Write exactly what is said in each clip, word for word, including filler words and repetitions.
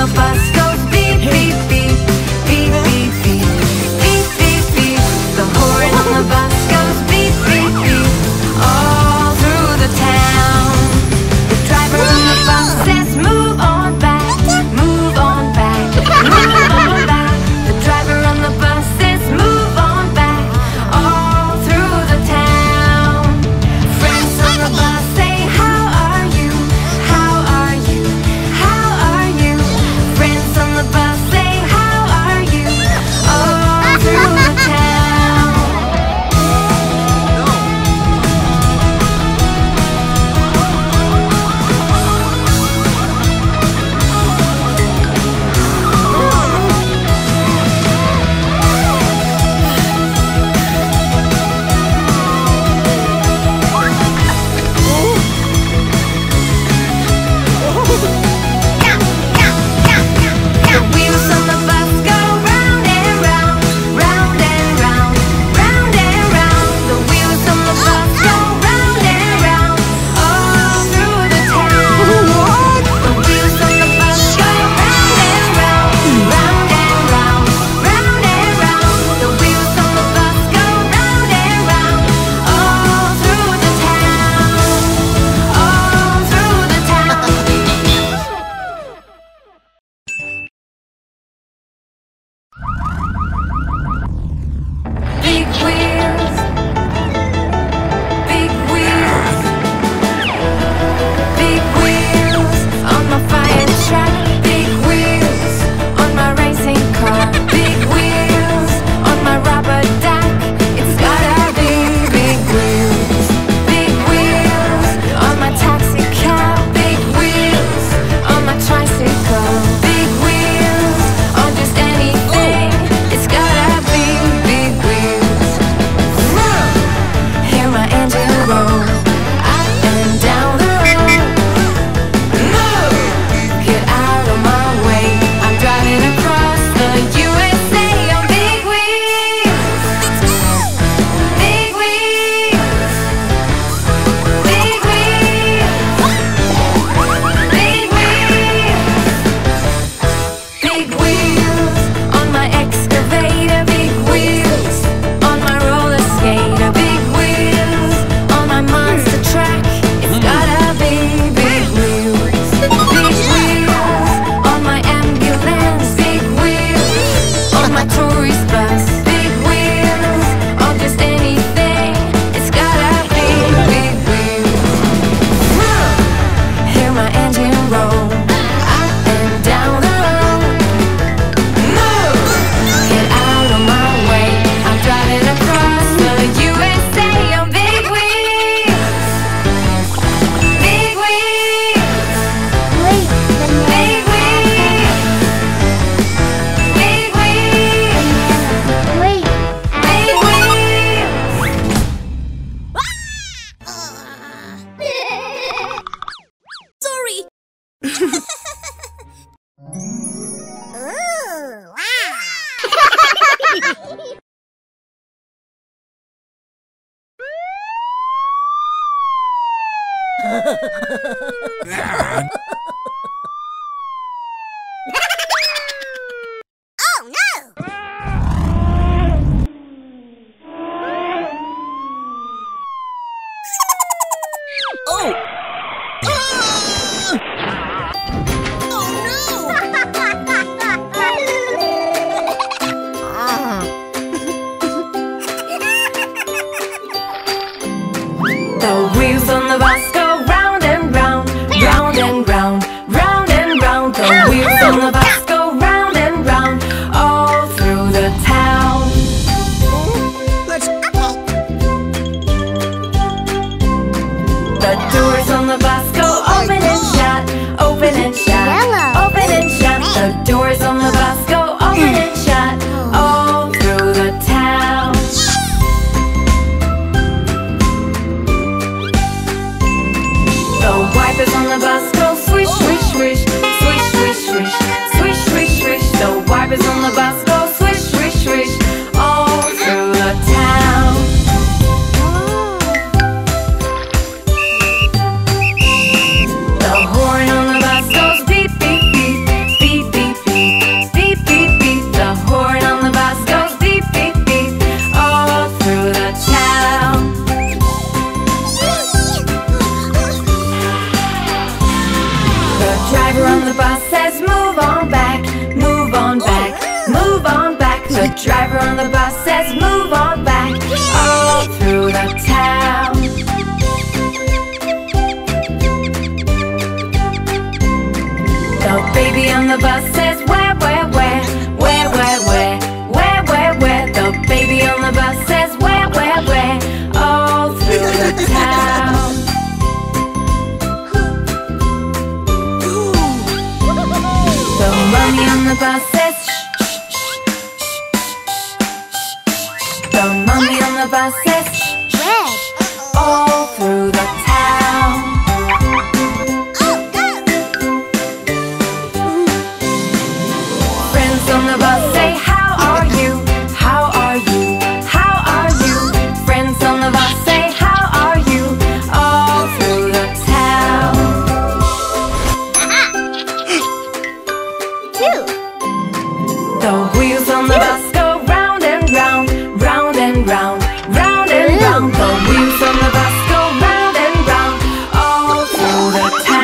the bus goes beep, beep, beep, beep, beep, beep, beep, beep, beep. The horn on the bus goes beep, beep, beep, all through the town. The driver on the bus says, move on back, move on back, move on back. The driver on the bus says, move on back, all through the town. Friends on the bus say, how are you, how are you, how are you? Friends on the bus say, how are you, all through the town. The wheels on the bus go round and round, round and round, round and round. The wheels on the bus go round and round, all through the town. The wheels on the bus go round and round, round and round, round and round. The wheels on the bus go round and round, all through the town, all through the town. Big wheels, big wheels, big wheels on my fire truck. Big wheels on my racing car. Big wheels on my rubber duck. It's gotta be big wheels, big wheels on my taxi cab. Big wheels on my tricycle. Big wheels on just anything. It's gotta be big wheels. Hear my engine roll up and down the road. Move, get out of my way. I'm driving across the U S A on big wheels. Big wheels, big wheels, big wheels. Big wheels on my excavator. Big wheels on my roller skater. Big wheels on my monster truck. It's gotta be big wheels. Big wheels on my ambulance. Big wheels on my tourist bus. Big wheels on just anything. It's gotta be big wheels. Hear my engine roll up and down the road. Move, get out of my way. I'm driving across the U S A on big wheels. Big wheels, big wheels, big wheels, big wheels. Sorry. Ooh, wow. Oh no! Oh! The wheels on the bus go round and round, round and round, round and round. The wheels on the bus go round and round, all through the town. The doors on the bus go open and shut, open and shut, open and shut. The doors on the bus go open and shut, all through the town. The wipers on the bus go swish, swish, swish, swish, swish, swish, swish, driver on the bus says move on back. All through the town, the baby on the bus says where, where, where, where, where, where, where, where, where. The baby on the bus says where, where, where. All through the town. The mommy on the bus says shh, shh, shh, shh. The mommy on the bus says shh, shh. All through the town. Friends on the bus say how are you, how are you, how are you. Friends on the bus say how are you. All through the town. The wheels on the bus go round and round, round and round, round and round. The wheels on the bus go round and round, all through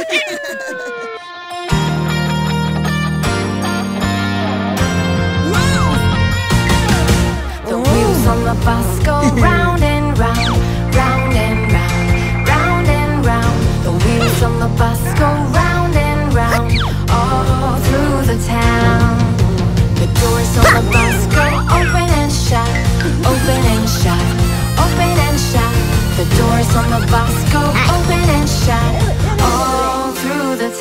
the town. The wheels on the bus go round and round, round and round, round and round. The wheels on the bus go round and round, all through the town. The doors on the bus go open and shut, open and shut, open and shut. The doors on the bus go open and shut, all through the